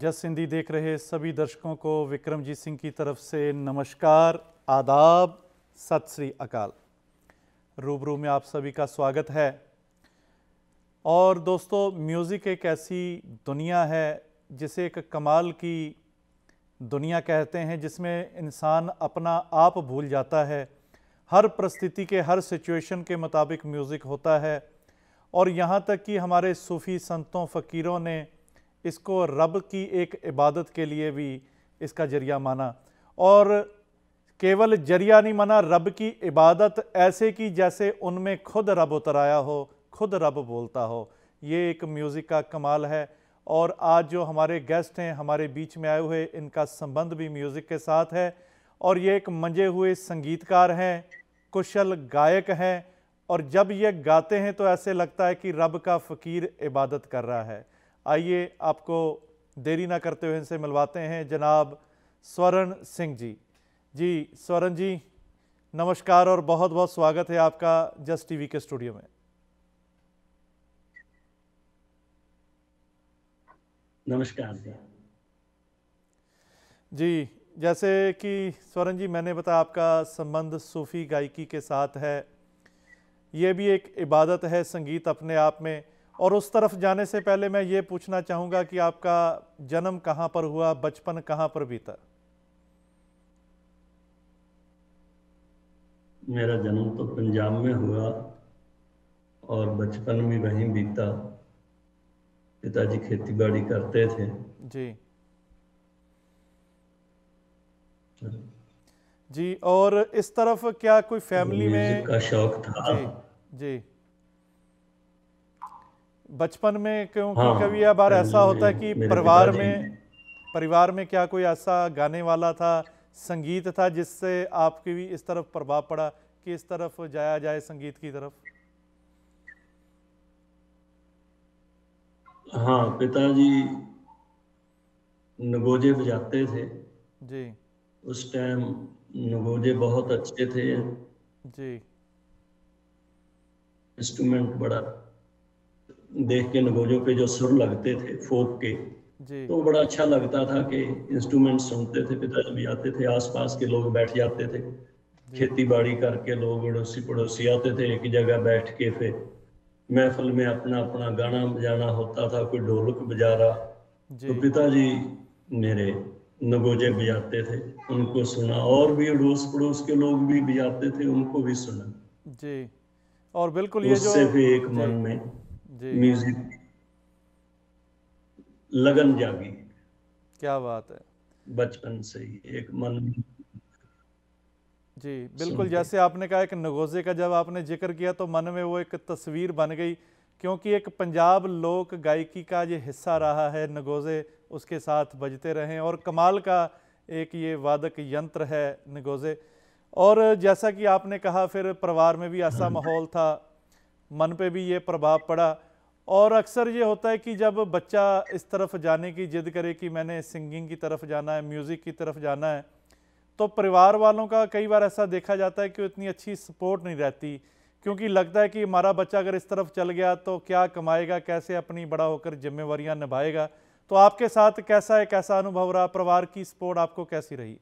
जस हिंदी देख रहे सभी दर्शकों को विक्रमजीत सिंह की तरफ से नमस्कार, आदाब, सत श्री अकाल। रूबरू में आप सभी का स्वागत है। और दोस्तों, म्यूज़िक एक ऐसी दुनिया है जिसे एक कमाल की दुनिया कहते हैं, जिसमें इंसान अपना आप भूल जाता है। हर परिस्थिति के, हर सिचुएशन के मुताबिक म्यूज़िक होता है। और यहाँ तक कि हमारे सूफ़ी संतों, फ़कीरों ने इसको रब की एक इबादत के लिए भी इसका जरिया माना। और केवल जरिया नहीं माना, रब की इबादत ऐसे की जैसे उनमें खुद रब उतराया हो, खुद रब बोलता हो। ये एक म्यूज़िक का कमाल है। और आज जो हमारे गेस्ट हैं, हमारे बीच में आए हुए, इनका संबंध भी म्यूज़िक के साथ है। और ये एक मंजे हुए संगीतकार हैं, कुशल गायक हैं। और जब ये गाते हैं तो ऐसे लगता है कि रब का फ़कीर इबादत कर रहा है। आइए, आपको देरी ना करते हुए इनसे मिलवाते हैं जनाब सरवन सिंह जी। जी सरवन जी, नमस्कार और बहुत बहुत स्वागत है आपका जस टीवी के स्टूडियो में। नमस्कार जी। जैसे कि सरवन जी मैंने बताया, आपका संबंध सूफ़ी गायकी के साथ है। ये भी एक इबादत है संगीत अपने आप में। और उस तरफ जाने से पहले मैं ये पूछना चाहूँगा कि आपका जन्म कहाँ पर हुआ, बचपन कहाँ पर बीता? मेरा जन्म तो पंजाब में हुआ और बचपन भी वहीं बीता। पिताजी खेतीबाड़ी करते थे जी। जी, और इस तरफ क्या कोई फैमिली में का शौक था? जी, बचपन में, क्योंकि हाँ, कभी बार ऐसा होता है कि परिवार में क्या कोई ऐसा गाने वाला था, संगीत था, जिससे आपकी भी इस तरफ प्रभाव पड़ा कि इस तरफ जाया जाए संगीत की तरफ? हाँ, पिताजी नगोजे बजाते थे जी। उस टाइम नगोजे बहुत अच्छे थे जी। इंस्ट्रूमेंट बड़ा देख के नगोजों पे जो सुर लगते थे फोक के जी, तो बड़ा अच्छा लगता था कि इंस्ट्रूमेंट सुनते थे। पिताजी भी आते थे, आसपास के लोग बैठ जाते थे, खेती बाड़ी करके लोग अड़ोसी पड़ोसी आते थे। एक जगह बैठ के फिर महफिल में अपना अपना गाना बजाना होता था। कोई ढोलक बजा रहा तो पिताजी मेरे नगोजे बजाते थे, उनको सुना। और भी अड़ोस पड़ोस के लोग भी बजाते थे, उनको भी सुना जी। और बिल्कुल ये जो फिर एक मन में म्यूजिक लगन जागी। क्या बात है, बचपन से ही एक मन जी। बिल्कुल जैसे आपने कहा, एक नगोजे का जब आपने जिक्र किया तो मन में वो एक तस्वीर बन गई, क्योंकि एक पंजाब लोक गायकी का ये हिस्सा रहा है। नगोजे उसके साथ बजते रहें, और कमाल का एक ये वादक यंत्र है नगोजे। और जैसा कि आपने कहा, फिर परिवार में भी ऐसा माहौल था, मन पे भी ये प्रभाव पड़ा। और अक्सर ये होता है कि जब बच्चा इस तरफ जाने की जिद करे कि मैंने सिंगिंग की तरफ जाना है, म्यूज़िक की तरफ जाना है, तो परिवार वालों का कई बार ऐसा देखा जाता है कि इतनी अच्छी सपोर्ट नहीं रहती, क्योंकि लगता है कि हमारा बच्चा अगर इस तरफ चल गया तो क्या कमाएगा, कैसे अपनी बड़ा होकर जिम्मेवारियाँ निभाएगा। तो आपके साथ कैसा एक ऐसा अनुभव रहा, परिवार की सपोर्ट आपको कैसी रही?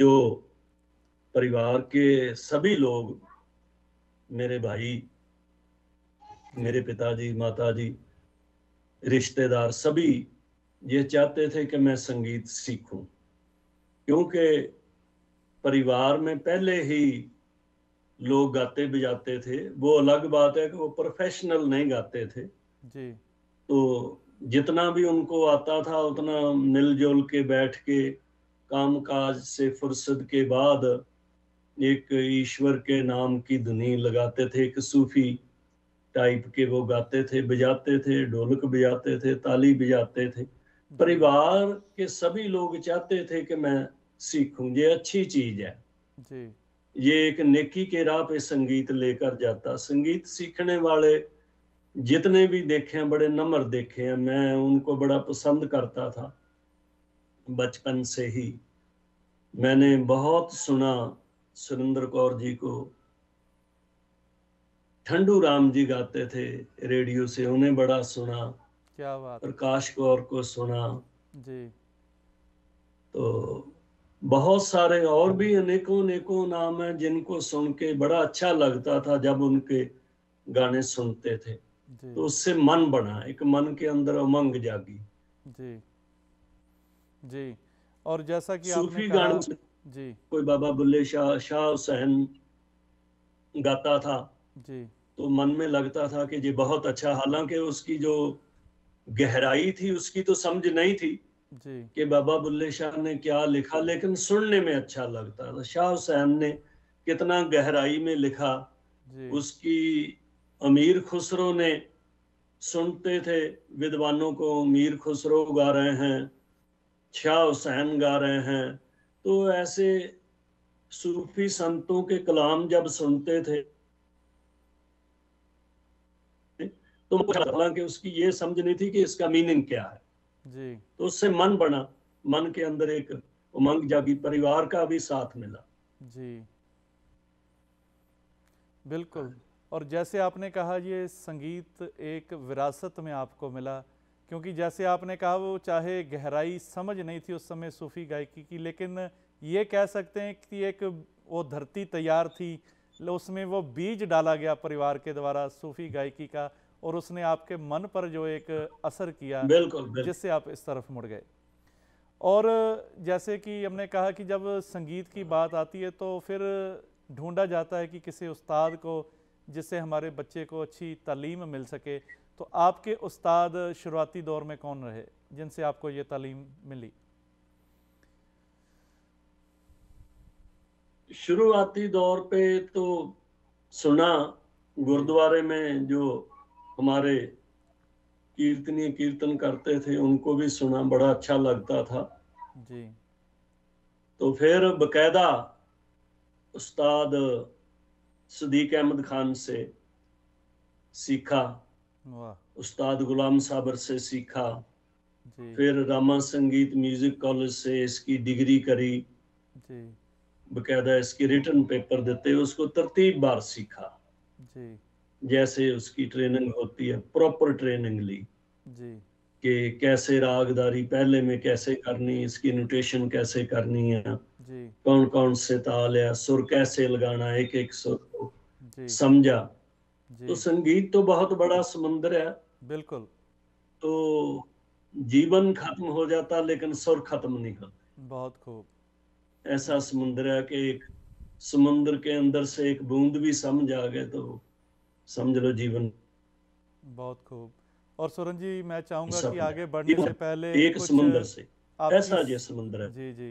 जो परिवार के सभी लोग, मेरे भाई, मेरे पिताजी, माताजी, रिश्तेदार, सभी ये चाहते थे कि मैं संगीत सीखूं, क्योंकि परिवार में पहले ही लोग गाते बजाते थे। वो अलग बात है कि वो प्रोफेशनल नहीं गाते थे जी। तो जितना भी उनको आता था उतना मिलजुल के बैठ के, काम काज से फुर्सत के बाद एक ईश्वर के नाम की धुनी लगाते थे। एक सूफी टाइप के वो गाते थे, बजाते थे, ढोलक बजाते थे, ताली बजाते थे। परिवार के सभी लोग चाहते थे कि मैं सीखूं, ये अच्छी चीज है जी। ये एक नेकी के राह पे संगीत लेकर जाता। संगीत सीखने वाले जितने भी देखे हैं, बड़े नम्र देखे हैं, मैं उनको बड़ा पसंद करता था। बचपन से ही मैंने बहुत सुना, सुरेंद्र कौर जी को, ठंडू राम जी गाते थे रेडियो से, उन्हें बड़ा सुना। क्या बात। प्रकाश गौर को सुना जी। तो बहुत सारे और भी अनेकों अनेकों नाम हैं जिनको सुन के बड़ा अच्छा लगता था जब उनके गाने सुनते थे। तो उससे मन बना, एक मन के अंदर उमंग जागी। जी जी। और जैसा कि सूफी गानों से जी, कोई बाबा बुल्ले शाह, शाह हुसैन गाता था जी, तो मन में लगता था कि ये बहुत अच्छा। हालांकि उसकी जो गहराई थी उसकी तो समझ नहीं थी जी कि बाबा बुल्ले शाह ने क्या लिखा, लेकिन सुनने में अच्छा लगता था। शाह हुसैन ने कितना गहराई में लिखा जी। उसकी अमीर खुसरो ने, सुनते थे विद्वानों को अमीर खुसरो गा रहे हैं, शाह हुसैन गा रहे हैं। तो ऐसे सूफी संतों के कलाम जब सुनते थे तो हालांकि उसकी ये समझ नहीं थी कि इसका मीनिंग क्या है जी। तो उससे मन बना, मन के अंदर एक उमंग जागी, परिवार का भी साथ मिला जी। बिल्कुल। और जैसे आपने कहा ये संगीत एक विरासत में आपको मिला, क्योंकि जैसे आपने कहा वो चाहे गहराई समझ नहीं थी उस समय सूफी गायकी की, लेकिन ये कह सकते हैं कि एक वो धरती तैयार थी, उसमें वो बीज डाला गया परिवार के द्वारा सूफी गायकी का, और उसने आपके मन पर जो एक असर किया जिससे आप इस तरफ मुड़ गए। और जैसे कि हमने कहा कि जब संगीत की बात आती है तो फिर ढूंढा जाता है कि किसी उस्ताद को जिससे हमारे बच्चे को अच्छी तालीम मिल सके। तो आपके उस्ताद शुरुआती दौर में कौन रहे जिनसे आपको ये तालीम मिली? शुरुआती दौर पे तो सुना गुरुद्वारे में जो हमारे कीर्तनीय कीर्तन करते थे उनको भी सुना, बड़ा अच्छा लगता था जी। तो फिर बकायदा उस्ताद सिद्दीक अहमद खान से सीखा, उस्ताद गुलाम साबर से सीखा जी। फिर रामा संगीत म्यूजिक कॉलेज से इसकी डिग्री करी जी। बकायदा इसकी रिटर्न पेपर देते, उसको तरतीब बार सीखा जी। जैसे उसकी ट्रेनिंग होती है, प्रॉपर ट्रेनिंग ली जी कि कैसे रागदारी पहले में कैसे करनी, इसकी नोटेशन कैसे करनी है जी, कौन कौन से ताल या सुर कैसे लगाना, एक एक सुर को समझा जी। तो संगीत तो बहुत बड़ा समुंदर है। बिल्कुल। तो जीवन खत्म हो जाता लेकिन सुर खत्म नहीं होते। बहुत खूब। ऐसा समुंदर है कि एक समुंदर के अंदर से एक बूंद भी समझ आ गए तो समझ लो जीवन। बहुत खूब। और सुरन जी मैं चाहूँगा कि आगे बढ़ने से पहले एक समुंदर से ऐसा ये समुंदर है जी जी।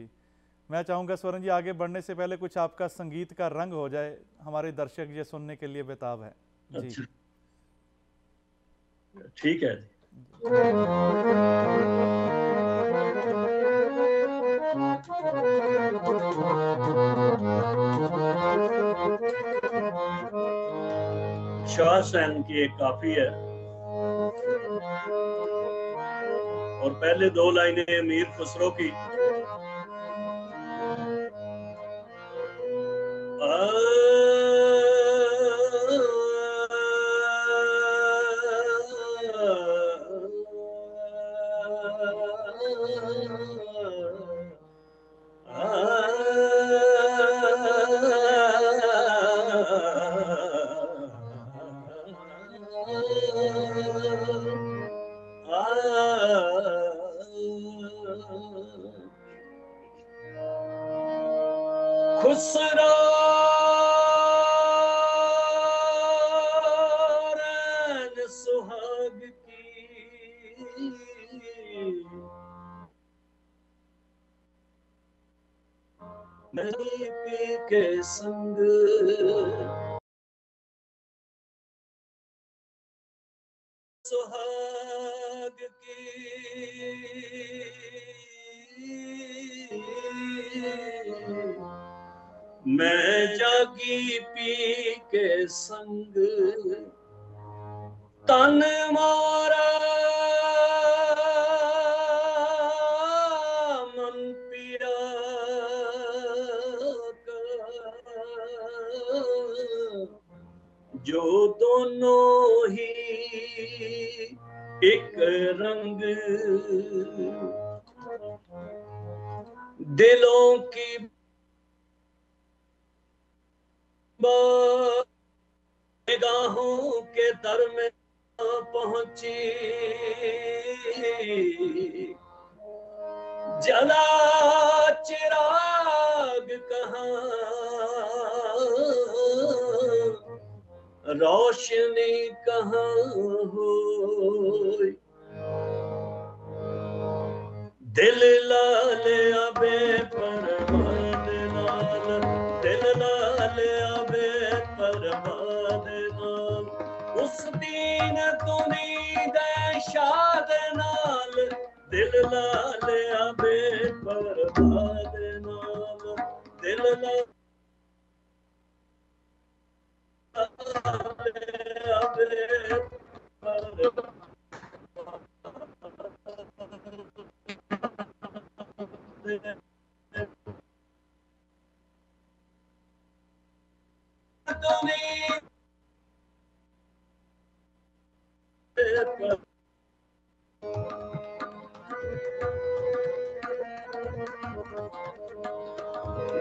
मैं चाहूँगा सुरन जी आगे बढ़ने से पहले कुछ आपका संगीत का रंग हो जाए, हमारे दर्शक ये सुनने के लिए बेताब है जी। ठीक है जी। शाह हुसैन की एक काफी है और पहले दो लाइनें अमीर खुसरो की। मैं जागी पी के संग तन मारा मन पीरा का जो दोनों ही एक रंग दिलों की निगाहों के दर में पहुंची, जला चिराग कहाँ रोशनी कहाँ होई, दिल लाल अबे परवाद लाल, दिल लाल अबे परवाद लाल, उस दिन तुनी दे शाद नाल, दिल लाल अबे परवाद नाल, दिल लाल अबे परवाद।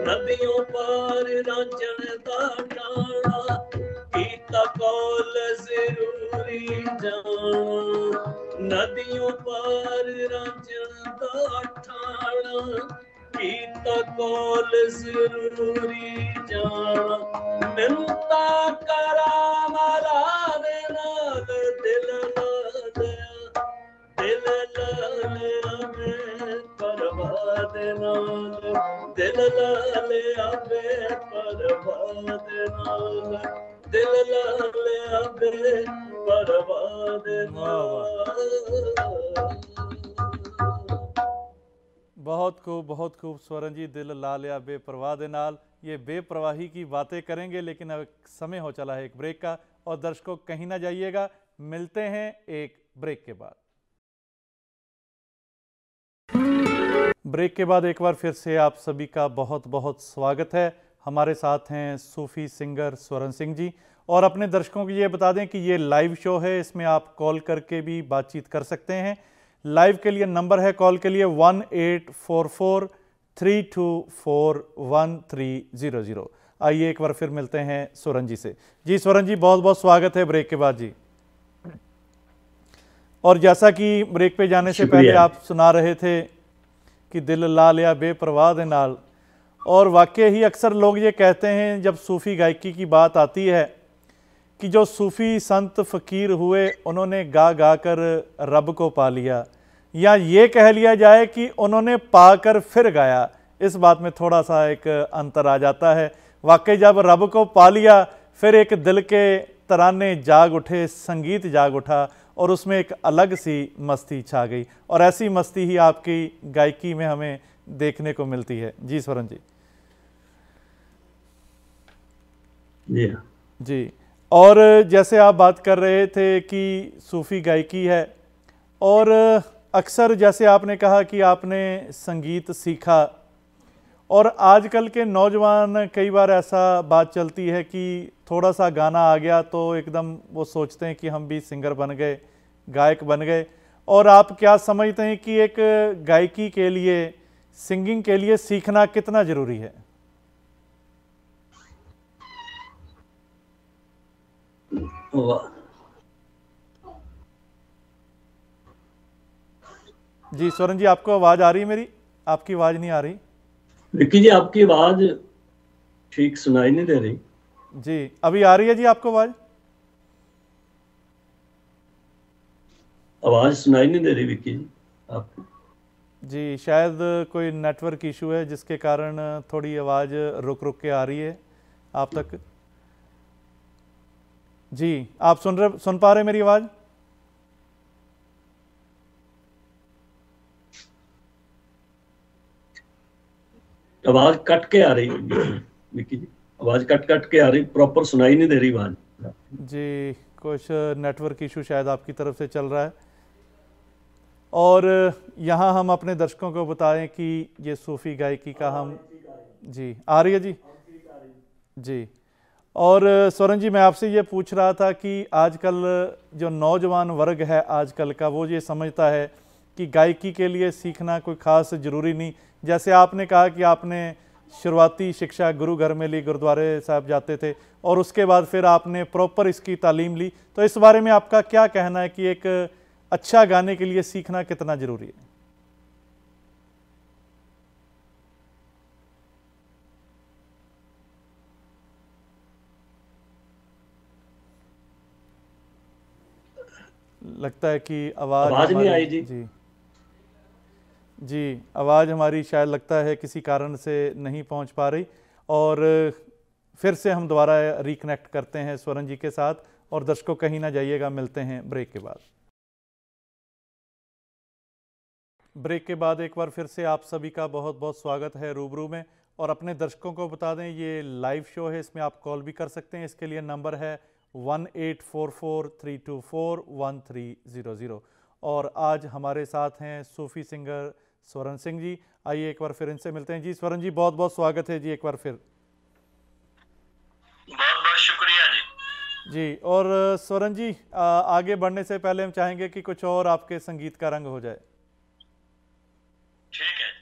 नदियों पार रांझण दा टाणा कीता कौल जरूरी जान, नदियों पार रांझण दा टाणा कीता कौल जरूरी जान, मिन्नता करा माला दे नाल, दिल दिल लाल आवे परवाद नाल, दिल लाल आवे परवाद नाल। बहुत खूब, बहुत खूब स्वरन जी, दिल लाल आवे परवाद नाल। ये बेप्रवाही की बातें करेंगे, लेकिन अब समय हो चला है एक ब्रेक का, और दर्शकों कहीं ना जाइएगा, मिलते हैं एक ब्रेक के बाद। ब्रेक के बाद एक बार फिर से आप सभी का बहुत बहुत स्वागत है। हमारे साथ हैं सूफी सिंगर सरवन सिंह जी, और अपने दर्शकों को ये बता दें कि ये लाइव शो है, इसमें आप कॉल करके भी बातचीत कर सकते हैं। लाइव के लिए नंबर है कॉल के लिए 1844324130। आइए एक बार फिर मिलते हैं सरवन जी से। जी सरवन जी, बहुत बहुत स्वागत है ब्रेक के बाद जी। और जैसा कि ब्रेक पे जाने से पहले आप सुना रहे थे कि दिल लाल या बेपरवाह दे नाल, और वाकई ही अक्सर लोग ये कहते हैं जब सूफ़ी गायकी की बात आती है कि जो सूफ़ी संत फ़कीर हुए उन्होंने गा गा कर रब को पा लिया, या ये कह लिया जाए कि उन्होंने पा कर फिर गाया, इस बात में थोड़ा सा एक अंतर आ जाता है। वाकई जब रब को पा लिया फिर एक दिल के तराने जाग उठे, संगीत जाग उठा, और उसमें एक अलग सी मस्ती छा गई, और ऐसी मस्ती ही आपकी गायकी में हमें देखने को मिलती है। जी सरवन जी। जी, और जैसे आप बात कर रहे थे कि सूफ़ी गायकी है, और अक्सर जैसे आपने कहा कि आपने संगीत सीखा, और आजकल के नौजवान कई बार ऐसा बात चलती है कि थोड़ा सा गाना आ गया तो एकदम वो सोचते हैं कि हम भी सिंगर बन गए, गायक बन गए। और आप क्या समझते हैं कि एक गायकी के लिए, सिंगिंग के लिए सीखना कितना ज़रूरी है? जी सरवन जी, आपको आवाज़ आ रही है मेरी? आपकी आवाज़ नहीं आ रही विक्की जी, आपकी आवाज ठीक सुनाई नहीं दे रही। जी अभी आ रही है जी आपको आवाज? आवाज सुनाई नहीं दे रही विक्की जी आपको। जी शायद कोई नेटवर्क इशू है जिसके कारण थोड़ी आवाज रुक रुक के आ रही है आप तक। जी आप सुन पा रहे मेरी आवाज? आवाज कट के आ रही विक्की जी, आवाज कट कट के आ रही, प्रॉपर सुनाई नहीं दे रही आवाज जी। कुछ नेटवर्क इशू शायद आपकी तरफ से चल रहा है। और यहाँ हम अपने दर्शकों को बताएं कि ये सूफ़ी गायकी का हम जी आ रही है जी जी। और सरवन जी मैं आपसे ये पूछ रहा था कि आजकल जो नौजवान वर्ग है आजकल का वो ये समझता है कि गायकी के लिए सीखना कोई ख़ास ज़रूरी नहीं। जैसे आपने कहा कि आपने शुरुआती शिक्षा गुरु घर में ली, गुरुद्वारे साहब जाते थे और उसके बाद फिर आपने प्रॉपर इसकी तालीम ली, तो इस बारे में आपका क्या कहना है कि एक अच्छा गाने के लिए सीखना कितना ज़रूरी है? लगता है कि आवाज़ नहीं आई जी जी आवाज़ हमारी शायद लगता है किसी कारण से नहीं पहुंच पा रही, और फिर से हम दोबारा रिकनेक्ट करते हैं सरवन जी के साथ। और दर्शकों कहीं ना जाइएगा, मिलते हैं ब्रेक के बाद। ब्रेक के बाद एक बार फिर से आप सभी का बहुत बहुत स्वागत है रूबरू में। और अपने दर्शकों को बता दें ये लाइव शो है, इसमें आप कॉल भी कर सकते हैं। इसके लिए नंबर है 1844-324-1300। और आज हमारे साथ हैं सूफी सिंगर सरवन सिंह जी। आइए एक बार फिर इनसे मिलते हैं। जी सरवन जी बहुत बहुत स्वागत है जी एक बार फिर। बहुत बहुत शुक्रिया जी। जी और सरवन जी आगे बढ़ने से पहले हम चाहेंगे कि कुछ और आपके संगीत का रंग हो जाए। ठीक है।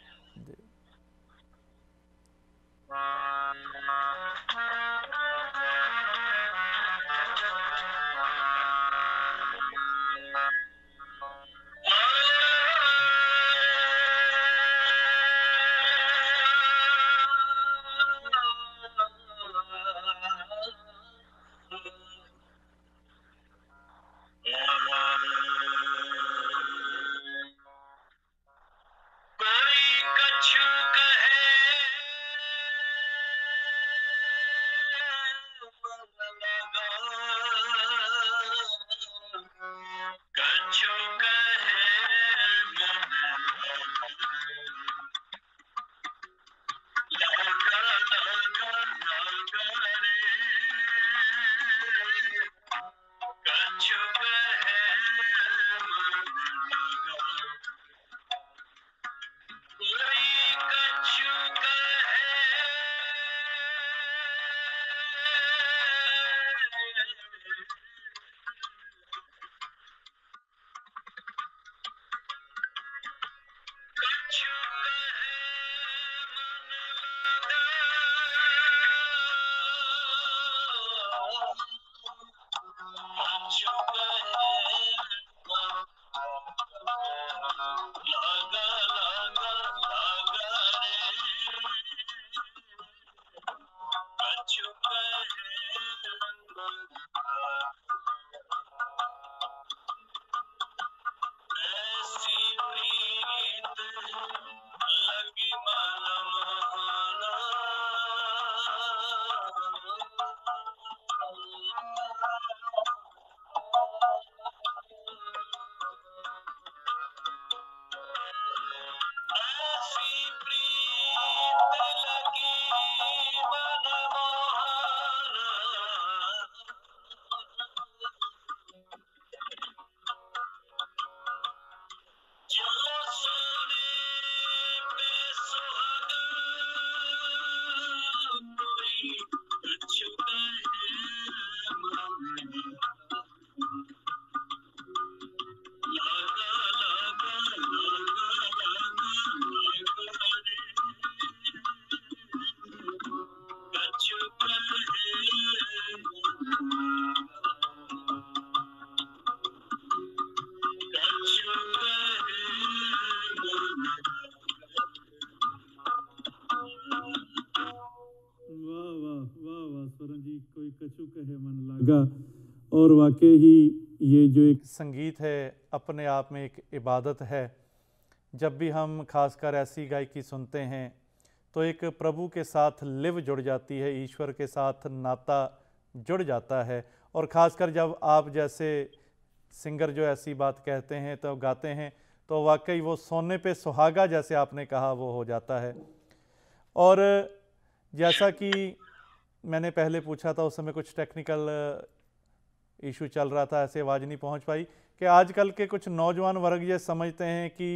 और वाकई ही ये जो एक संगीत है अपने आप में एक इबादत है। जब भी हम खासकर ऐसी गायकी सुनते हैं तो एक प्रभु के साथ लिव जुड़ जाती है, ईश्वर के साथ नाता जुड़ जाता है। और ख़ासकर जब आप जैसे सिंगर जो ऐसी बात कहते हैं तो गाते हैं तो वाकई वो सोने पे सुहागा जैसे आपने कहा वो हो जाता है। और जैसा कि मैंने पहले पूछा था उस समय कुछ टेक्निकल इशू चल रहा था, ऐसे आवाज़ नहीं पहुंच पाई, कि आजकल के कुछ नौजवान वर्ग ये समझते हैं कि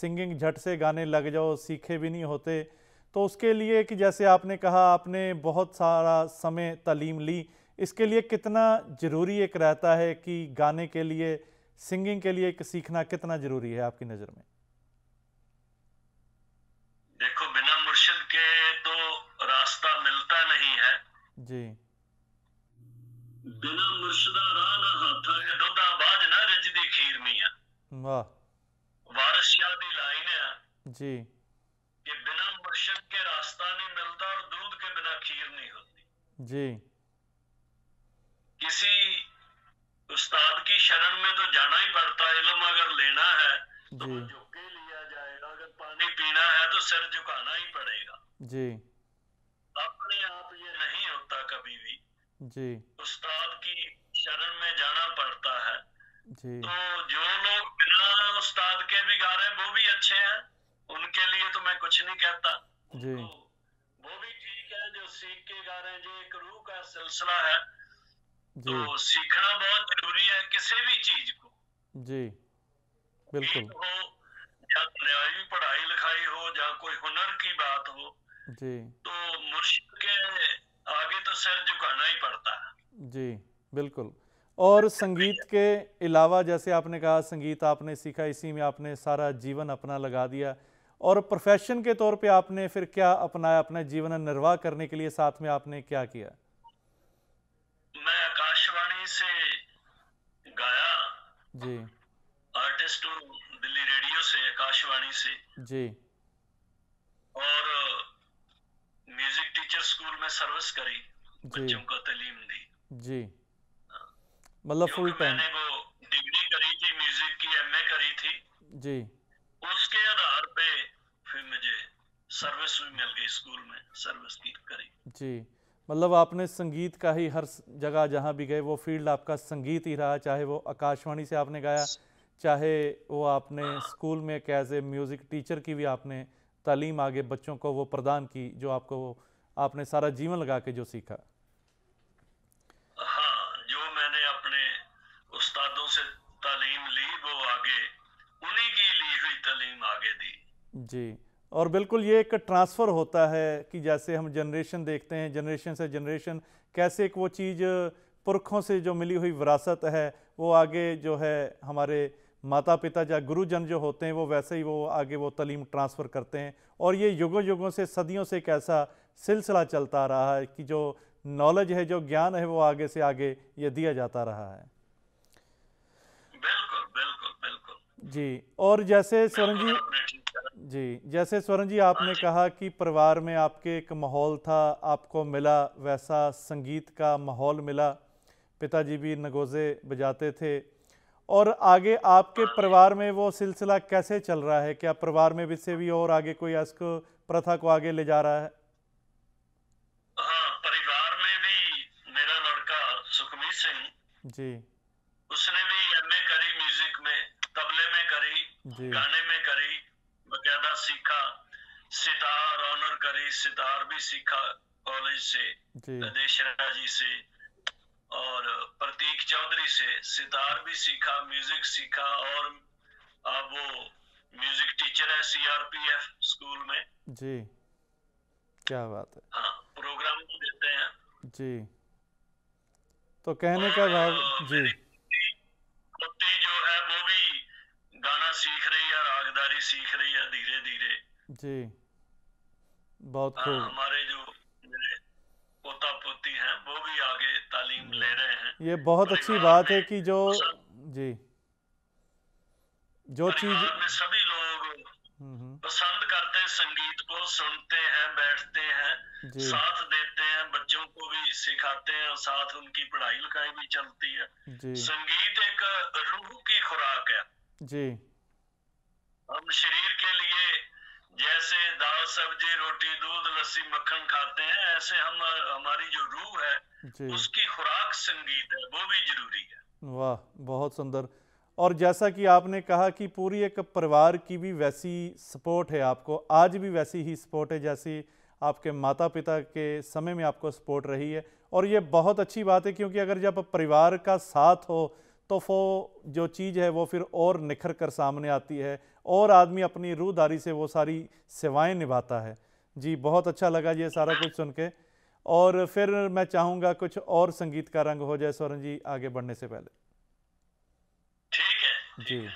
सिंगिंग झट से गाने लग जाओ, सीखे भी नहीं होते। तो उसके लिए कि जैसे आपने कहा आपने बहुत सारा समय तालीम ली, इसके लिए कितना ज़रूरी एक रहता है कि गाने के लिए, सिंगिंग के लिए एक सीखना कितना ज़रूरी है आपकी नज़र में? देखो, बिना मुर्शिद के तो रास्ता मिलता नहीं है जी। बिना मुर्शिदा राह ना हाथा है, दुध आबाज ना रजदी खीर मियां। वाह, वारिस शाह दी लाइन है जी कि बिना मुर्शिद के रास्ता नहीं मिलता और दूध के बिना खीर नहीं होती जी। किसी उस्ताद की शरण में तो जाना ही पड़ता है, इल्म अगर लेना है तो झुक के लिया जाएगा, अगर पानी पीना है तो सर झुकाना ही पड़ेगा जी। अपने आप ये नहीं होता कभी भी जी, उस्ताद की शरण में जाना पड़ता है जी। तो जो लोग बिना उस्ताद के भी गा रहे हैं वो भी अच्छे हैं, उनके लिए तो मैं कुछ नहीं कहता जी। तो वो भी ठीक है जो सीख के गा रहे हैं, जो एक रूह का सिलसिला है तो सीखना बहुत जरूरी है किसी भी चीज को जी। बिल्कुल, पढ़ाई लिखाई हो या कोई हुनर की बात हो जी, तो मुर्शिद के आगे तो सर झुकाना ही पड़ता है जी। बिल्कुल। और संगीत के अलावा जैसे आपने कहा संगीत आपने सीखा, इसी में आपने सारा जीवन अपना लगा दिया, और प्रोफेशन के तौर पे आपने फिर क्या अपनाया अपना जीवन निर्वाह करने के लिए? साथ में आपने क्या किया? मैं आकाशवाणी से गाया जी, आर्टिस्ट हूँ दिल्ली रेडियो से, आकाशवाणी से जी, और म्यूजिक टीचर स्कूल में सर्विस करी, बच्चों को तालीम दी जी। मतलब फुल टाइम मैंने वो डिग्री करी थी म्यूजिक की, एमए करी थी जी। उसके आधार पे फिर मुझे सर्विस भी मिल गई, स्कूल में सर्विस की करी जी। मतलब आपने संगीत का ही हर जगह जहाँ भी गए वो फील्ड आपका संगीत ही रहा, चाहे वो आकाशवाणी से आपने गाया, चाहे वो आपने स्कूल में एक एज ए म्यूज़िक टीचर की भी आपने तालीम आगे बच्चों को वो प्रदान की, जो आपको आपने सारा जीवन लगा के जो सीखा। हाँ, जो मैंने अपने उस्तादों से तालीम ली वो आगे उन्हीं की ली हुई तालीम आगे दी जी। और बिल्कुल ये एक ट्रांसफ़र होता है कि जैसे हम जनरेशन देखते हैं, जनरेशन से जनरेशन कैसे एक वो चीज़ पुरखों से जो मिली हुई विरासत है वो आगे जो है हमारे माता पिता या गुरुजन जो होते हैं वो वैसे ही वो आगे वो तालीम ट्रांसफ़र करते हैं, और ये युगों युगों से सदियों से एक ऐसा सिलसिला चलता रहा है कि जो नॉलेज है, जो ज्ञान है वो आगे से आगे ये दिया जाता रहा है। बिल्कुल बिल्कुल बिल्कुल जी। और जैसे सरवन जी आपने कहा कि परिवार में आपके एक माहौल था, आपको मिला वैसा संगीत का माहौल मिला, पिताजी भी नगोज़े बजाते थे, और आगे आपके परिवार में वो सिलसिला कैसे चल रहा है? क्या परिवार में भी से भी और आगे कोई इसको प्रथा को आगे ले जा रहा है? हाँ, परिवार में भी मेरा लड़का सुखमीत सिंह जी, उसने भी एमए करी म्यूजिक में, तबले में करी, गाने में करी, बकायदा सीखा, सितार ऑनर करी, सितार भी सीखा कॉलेज से, देशरा जी से और प्रतीक चौधरी से, सितार भी सीखा, म्यूजिक सीखा, और अब वो म्यूजिक टीचर है CRPF स्कूल में जी। क्या बात है। हाँ, प्रोग्राम देते हैं जी। तो कहने का भाव जी, कुत्ती जो है वो भी गाना सीख रही है, रागदारी सीख रही है धीरे धीरे जी। बहुत खूब। हमारे जो पोता पोती हैं वो भी आगे तालीम ले रहे हैं। ये बहुत अच्छी बात है कि जो जी जो चीज में सभी लोग पसंद करते हैं, संगीत को सुनते हैं, बैठते हैं, साथ देते हैं, बच्चों को भी सिखाते हैं और साथ उनकी पढ़ाई लिखाई भी चलती है। संगीत एक रूह की खुराक है जी। हम शरीर के लिए जैसे दाल सब्जी रोटी दूध लस्सी मक्खन खाते हैं, ऐसे हम हमारी जो रूह है उसकी खुराक संगीत है, वो भी जरूरी है। वाह, बहुत सुंदर। और जैसा कि आपने कहा कि पूरी एक परिवार की भी वैसी सपोर्ट है, आपको आज भी वैसी ही सपोर्ट है जैसी आपके माता पिता के समय में आपको सपोर्ट रही है, और ये बहुत अच्छी बात है क्योंकि अगर जब परिवार का साथ हो तो वो जो चीज़ है वो फिर और निखर कर सामने आती है, और आदमी अपनी रूहदारी से वो सारी सेवाएं निभाता है। जी, बहुत अच्छा लगा ये सारा कुछ सुन के। और फिर मैं चाहूँगा कुछ और संगीत का रंग हो जाए सरवन जी आगे बढ़ने से पहले। ठीक है जी, जी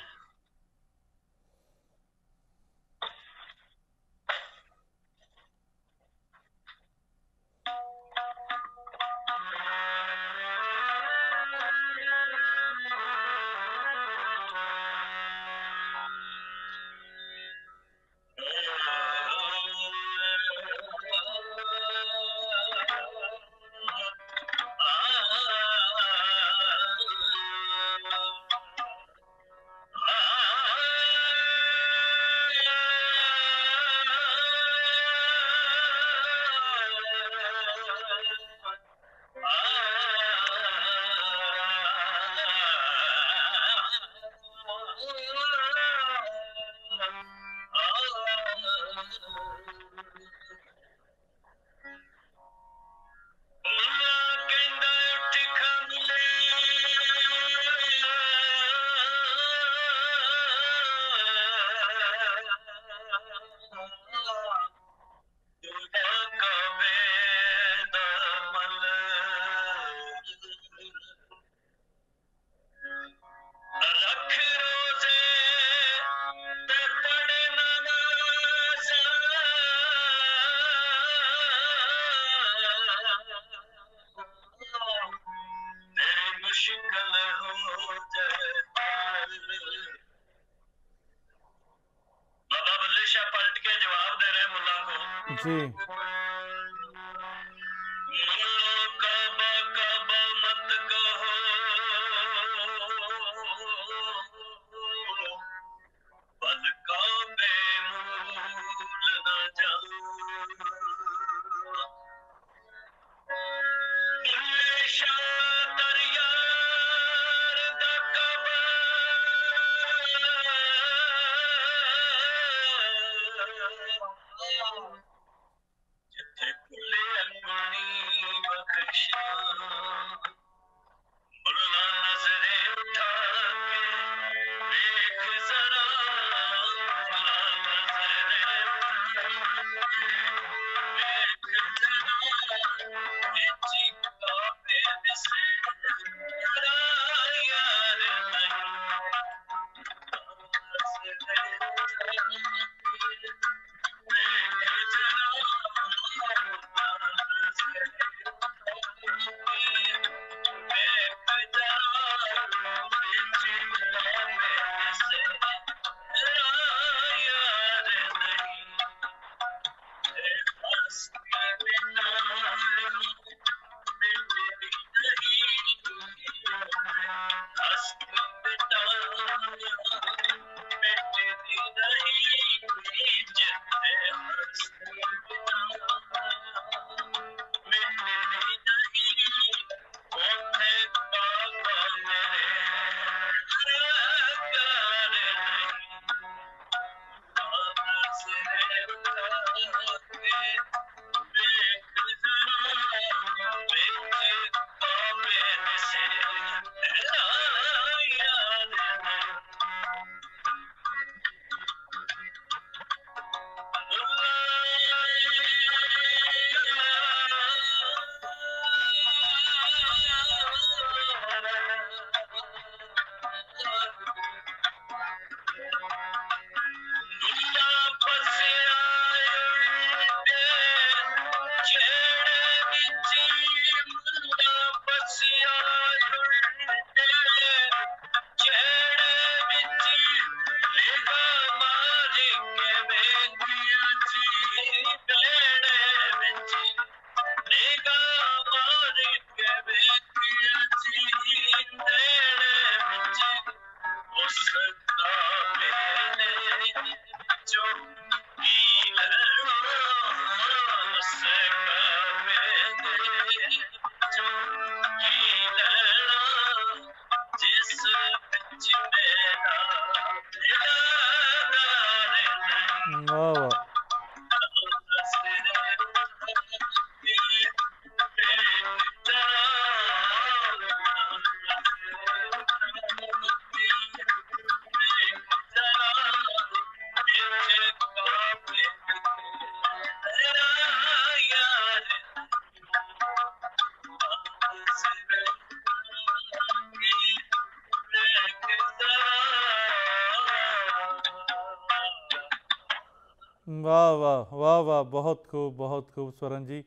वाह वाह वाह वाह, बहुत खूब बहुत खूब सरवन जी।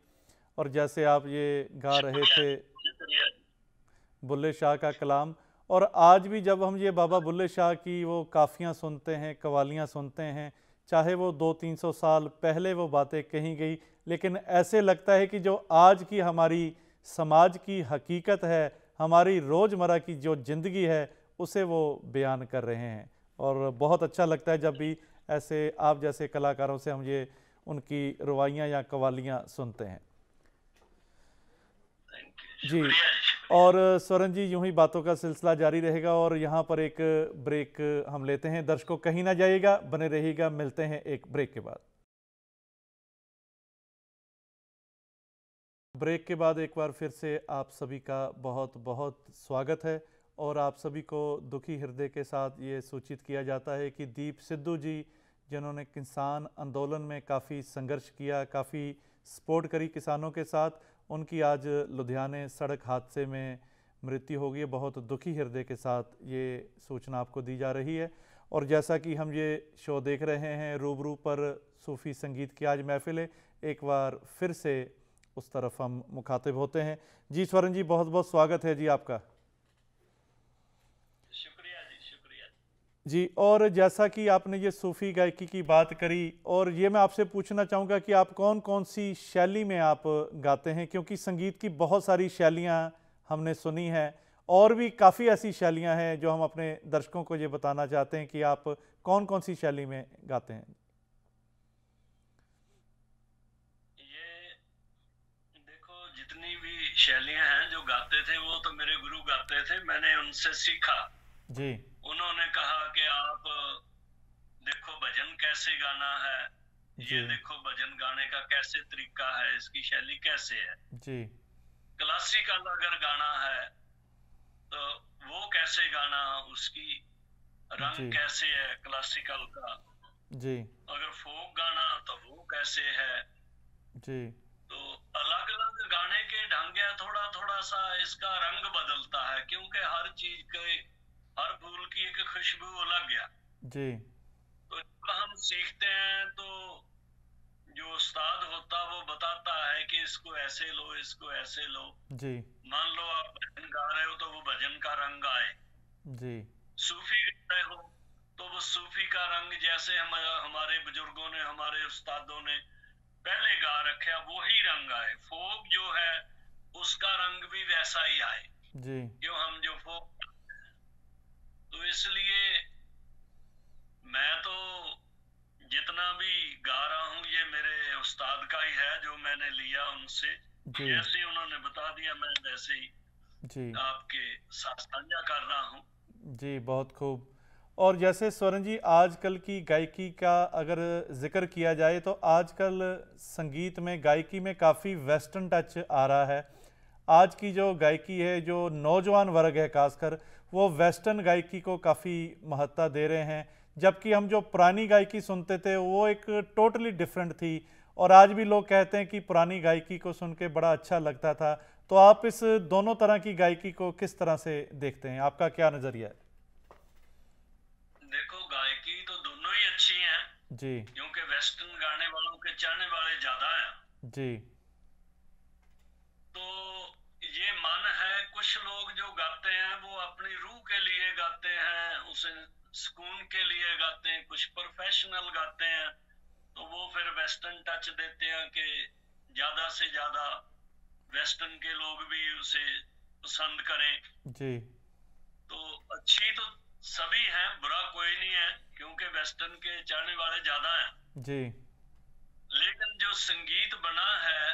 और जैसे आप ये गा रहे थे बुल्ले शाह का कलाम, और आज भी जब हम ये बाबा बुल्ले शाह की वो काफ़ियाँ सुनते हैं, कवालियाँ सुनते हैं, चाहे वो 200-300 साल पहले वो बातें कही गई, लेकिन ऐसे लगता है कि जो आज की हमारी समाज की हकीकत है, हमारी रोज़मर्रा की जो ज़िंदगी है, उसे वो बयान कर रहे हैं। और बहुत अच्छा लगता है जब भी ऐसे आप जैसे कलाकारों से हम ये उनकी रवाइयाँ या कवालियाँ सुनते हैं जी। और सरवन जी, यूं ही बातों का सिलसिला जारी रहेगा और यहाँ पर एक ब्रेक हम लेते हैं। दर्शकों, कहीं ना जाइएगा, बने रहिएगा, मिलते हैं एक ब्रेक के बाद। ब्रेक के बाद एक बार फिर से आप सभी का बहुत बहुत स्वागत है और आप सभी को दुखी हृदय के साथ ये सूचित किया जाता है कि दीप सिद्धू जी, जिन्होंने किसान आंदोलन में काफ़ी संघर्ष किया, काफ़ी सपोर्ट करी किसानों के साथ, उनकी आज लुधियाने सड़क हादसे में मृत्यु हो गई है। बहुत दुखी हृदय के साथ ये सूचना आपको दी जा रही है। और जैसा कि हम ये शो देख रहे हैं, रूबरू पर सूफ़ी संगीत की आज महफिल है, एक बार फिर से उस तरफ हम मुखातिब होते हैं जी। सरवन जी, बहुत बहुत स्वागत है जी आपका। शुक्रिया जी, शुक्रिया जी। और जैसा कि आपने ये सूफ़ी गायकी की बात करी, और ये मैं आपसे पूछना चाहूँगा कि आप कौन कौन सी शैली में आप गाते हैं, क्योंकि संगीत की बहुत सारी शैलियाँ हमने सुनी हैं और भी काफ़ी ऐसी शैलियाँ हैं जो हम अपने दर्शकों को ये बताना चाहते हैं कि आप कौन कौन सी शैली में गाते हैं। शैलियां हैं जो गाते थे वो तो मेरे गुरु गाते थे, मैंने उनसे सीखा जी। उन्होंने कहा कि आप देखो भजन कैसे गाना है, ये देखो भजन गाने का कैसे तरीका है, इसकी शैली कैसे है जी। क्लासिकल अगर गाना है तो वो कैसे गाना, उसकी रंग कैसे है क्लासिकल का जी। अगर फोक गाना तो वो कैसे है जी। तो अलग अलग गाने के ढंग है, थोड़ा थोड़ा सा इसका रंग बदलता है, क्योंकि हर चीज के, हर फूल की एक खुशबू अलग है जी। तो जब हम सीखते हैं तो जो उस्ताद होता है वो बताता है कि इसको ऐसे लो, इसको ऐसे लो जी। मान लो आप भजन गा रहे हो तो वो भजन का रंग आए जी। सूफी गा रहे हो तो वो सूफी का रंग, जैसे हमारे बुजुर्गों ने, हमारे उस्तादों ने पहले गा रखे, वो ही रंग आए। फोक जो है उसका रंग भी वैसा ही आए जी। क्यों हम जो फोक, तो इसलिए मैं तो जितना भी गा रहा हूँ ये मेरे उस्ताद का ही है, जो मैंने लिया उनसे, जैसे उन्होंने बता दिया मैं वैसे ही जी आपके साथ साझा कर रहा हूँ जी। बहुत खूब। और जैसे सरवन जी, आजकल की गायकी का अगर जिक्र किया जाए तो आजकल संगीत में, गायकी में काफ़ी वेस्टर्न टच आ रहा है। आज की जो गायकी है, जो नौजवान वर्ग है खासकर, वो वेस्टर्न गायकी को काफ़ी महत्ता दे रहे हैं, जबकि हम जो पुरानी गायकी सुनते थे वो एक टोटली डिफरेंट थी। और आज भी लोग कहते हैं कि पुरानी गायकी को सुन के बड़ा अच्छा लगता था। तो आप इस दोनों तरह की गायकी को किस तरह से देखते हैं, आपका क्या नज़रिया है? देखो गायकी तो दोनों ही अच्छी हैं जी, क्योंकि वेस्टर्न गाने वालों के चाहने वाले ज्यादा हैं जी। तो ये मन है, कुछ लोग जो गाते हैं वो अपनी रूह के लिए गाते हैं, उसे सुकून के लिए गाते हैं, कुछ प्रोफेशनल गाते हैं, तो वो फिर वेस्टर्न टच देते हैं कि ज्यादा से ज्यादा वेस्टर्न के लोग भी उसे पसंद करें जी। तो अच्छी तो सभी हैं, बुरा कोई नहीं है, क्योंकि वेस्टर्न के चाहने वाले ज्यादा हैं जी। लेकिन जो संगीत बना है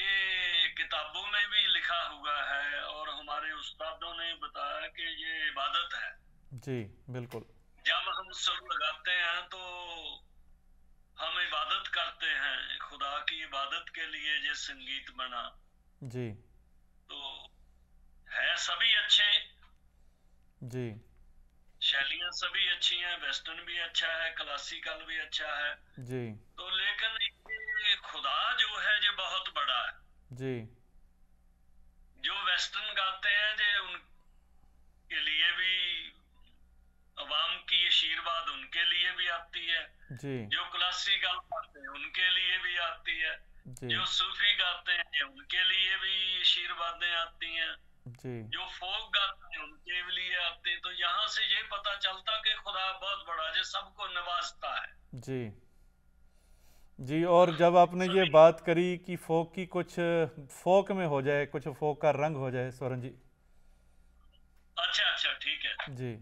ये किताबों में भी लिखा हुआ है और हमारे उस्तादों ने बताया कि ये इबादत है जी। बिल्कुल, जब हम सुर लगाते हैं तो हम इबादत करते हैं, खुदा की इबादत के लिए ये संगीत बना जी। तो है सभी अच्छे जी, शैलियां सभी अच्छी हैं, वेस्टर्न भी अच्छा है, क्लासिकल भी अच्छा है जी। तो लेकिन ये खुदा जो है ये बहुत बड़ा है जी। जो वेस्टर्न गाते हैं ये उनके लिए भी, आवाम की आशीर्वाद उनके उनके लिए भी आती है जी, जो क्लासिकल पढ़ते हैं उनके लिए भी आती है जी, जो सूफी गाते हैं उनके लिए भी शीरवादें आती हैं जी, जो फोक गाते हैं उनके लिए आती है। तो यहाँ से ये पता चलता कि खुदा बहुत बड़ा जो सबको नवाजता है जी जी। और जब आपने ये बात करी कि फोक की कुछ फोक में हो जाए, कुछ फोक का रंग हो जाए सरवन जी। अच्छा अच्छा ठीक है जी।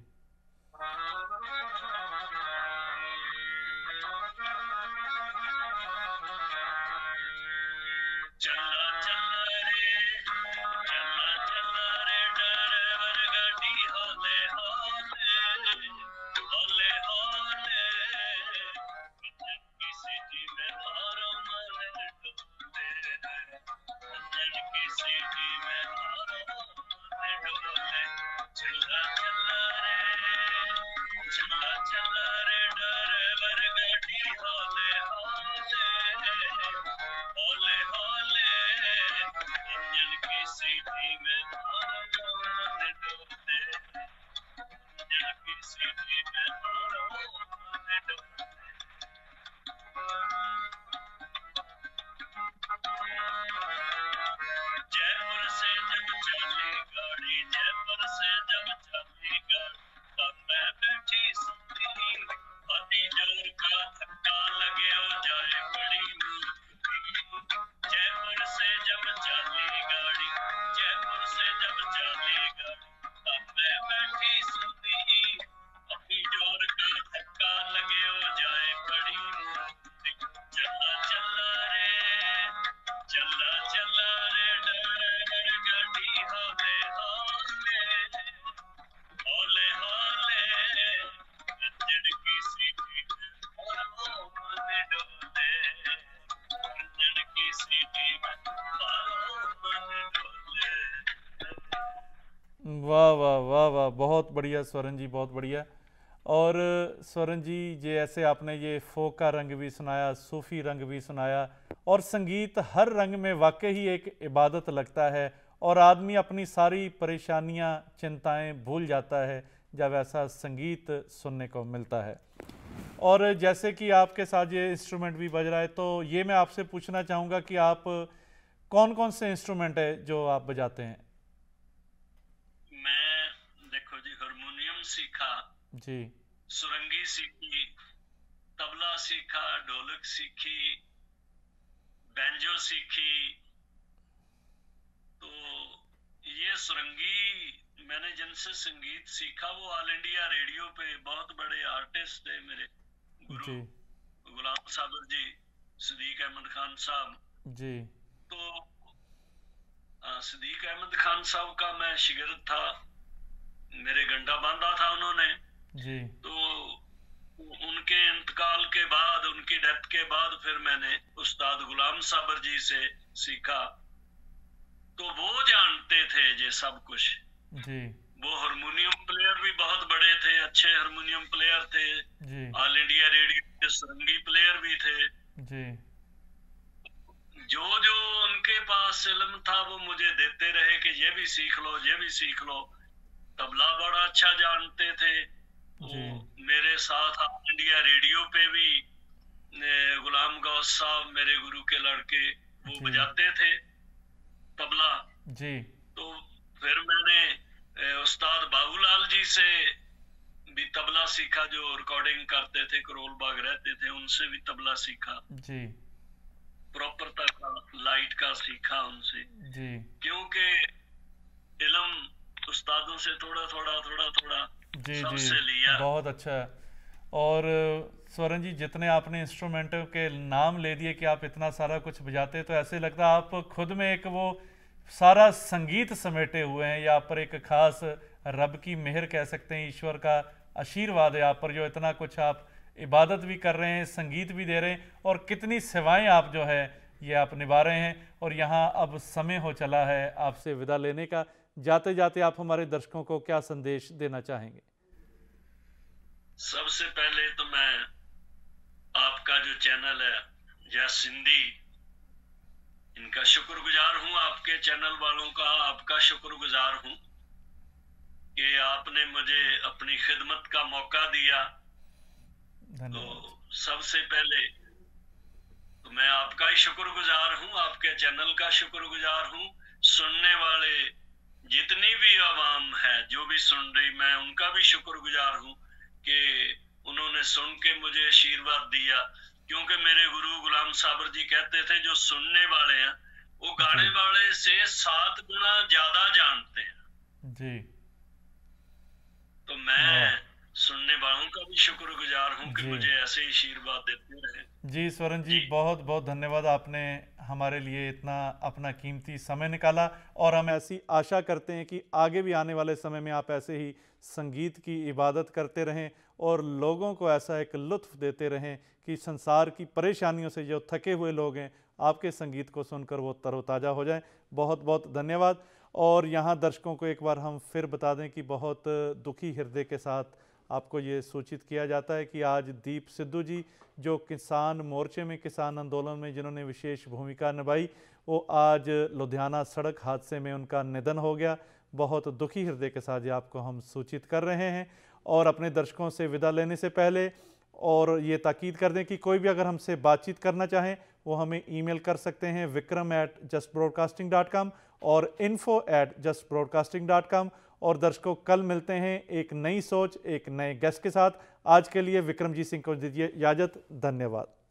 वाह वाह वाह वाह, बहुत बढ़िया सरवन जी, बहुत बढ़िया। और सरवन जी ये ऐसे आपने ये फोक का रंग भी सुनाया, सूफ़ी रंग भी सुनाया, और संगीत हर रंग में वाकई ही एक इबादत लगता है और आदमी अपनी सारी परेशानियां, चिंताएं भूल जाता है जब ऐसा संगीत सुनने को मिलता है। और जैसे कि आपके साथ ये इंस्ट्रूमेंट भी बज रहा है, तो ये मैं आपसे पूछना चाहूँगा कि आप कौन कौन से इंस्ट्रूमेंट है जो आप बजाते हैं? सीखा जी, सुरंगी सीखी, तबला सीखा, ढोलक सीखी, बैंजो सीखी। तो ये सुरंगी मैंने जिनसे संगीत सीखा वो ऑल इंडिया रेडियो पे बहुत बड़े आर्टिस्ट थे मेरे गुरु, गुलाम साबर जी, सिद्दीक अहमद खान साहब जी। तो सिद्दीक अहमद खान साहब का मैं शागिर्द था, मेरे घंटा बांधा था उन्होंने जी। तो उनके इंतकाल के बाद, उनकी डेथ के बाद फिर मैंने उस्ताद गुलाम साबर जी से सीखा। तो वो जानते थे ये सब कुछ जी। वो हारमोनियम प्लेयर भी बहुत बड़े थे, अच्छे हारमोनियम प्लेयर थे, ऑल इंडिया रेडियो के सरंगी प्लेयर भी थे जी। जो जो उनके पास इल्म था वो मुझे देते रहे कि ये भी सीख लो, ये भी सीख लो। तबला बड़ा अच्छा जानते थे जी। मेरे साथ ऑल इंडिया रेडियो पे भी गुलाम गौस साहब मेरे गुरु के लड़के वो बजाते थे तबला जी। तो फिर मैंने उस्ताद बाबूलाल जी से भी तबला सीखा, जो रिकॉर्डिंग करते थे, करोल बाग रहते थे, उनसे भी तबला सीखा जी। प्रॉपर तक लाइट का सीखा उनसे जी, क्योंकि इल्म उस्तादों से थोड़ा थोड़ा सबसे लिया। बहुत अच्छा। और सरवन जी जितने आपने इंस्ट्रूमेंट के नाम ले दिए कि आप इतना सारा कुछ बजाते, तो ऐसे लगता है आप खुद में एक वो सारा संगीत समेटे हुए हैं, या आप पर एक खास रब की मेहर कह सकते हैं, ईश्वर का आशीर्वाद है आप पर, जो इतना कुछ आप इबादत भी कर रहे हैं, संगीत भी दे रहे हैं, और कितनी सेवाएँ आप जो है ये आप निभा रहे हैं। और यहाँ अब समय हो चला है आपसे विदा लेने का, जाते जाते आप हमारे दर्शकों को क्या संदेश देना चाहेंगे? सबसे पहले तो मैं आपका जो चैनल है या सिंधी, इनका शुक्रगुजार हूँ, आपके चैनल वालों का आपका शुक्रगुजार हूँ कि आपने मुझे अपनी खिदमत का मौका दिया। धन्यवाद। तो सबसे पहले तो मैं आपका ही शुक्रगुजार हूँ, आपके चैनल का शुक्रगुजार हूँ। सुनने वाले जितनी भी आवाम है जो भी सुन रही, मैं उनका भी शुक्रगुजार हूँ कि उन्होंने सुन के मुझे आशीर्वाद दिया, क्योंकि मेरे गुरु गुलाम साबर जी कहते थे जो सुनने वाले हैं वो गाने वाले से 7 गुना ज्यादा जानते हैं जी। तो मैं सुनने वालों का भी शुक्रगुजार हूं कि मुझे ऐसे आशीर्वाद देते रहे जी। सरवन जी, बहुत बहुत धन्यवाद, आपने हमारे लिए इतना अपना कीमती समय निकाला और हम ऐसी आशा करते हैं कि आगे भी आने वाले समय में आप ऐसे ही संगीत की इबादत करते रहें और लोगों को ऐसा एक लुत्फ देते रहें कि संसार की परेशानियों से जो थके हुए लोग हैं आपके संगीत को सुनकर वो तरोताज़ा हो जाएं। बहुत बहुत धन्यवाद। और यहाँ दर्शकों को एक बार हम फिर बता दें कि बहुत दुखी हृदय के साथ आपको ये सूचित किया जाता है कि आज दीप सिद्धू जी जो किसान मोर्चे में, किसान आंदोलन में जिन्होंने विशेष भूमिका निभाई, वो आज लुधियाना सड़क हादसे में उनका निधन हो गया। बहुत दुखी हृदय के साथ ये आपको हम सूचित कर रहे हैं। और अपने दर्शकों से विदा लेने से पहले और ये ताकीद कर दें कि कोई भी अगर हमसे बातचीत करना चाहें वो हमें ईमेल कर सकते हैं vikram@justbroadcasting.com और info@justbroadcasting.com। और दर्शकों, कल मिलते हैं एक नई सोच एक नए गेस्ट के साथ। आज के लिए विक्रमजीत सिंह को दीजिए इजाज़त। धन्यवाद।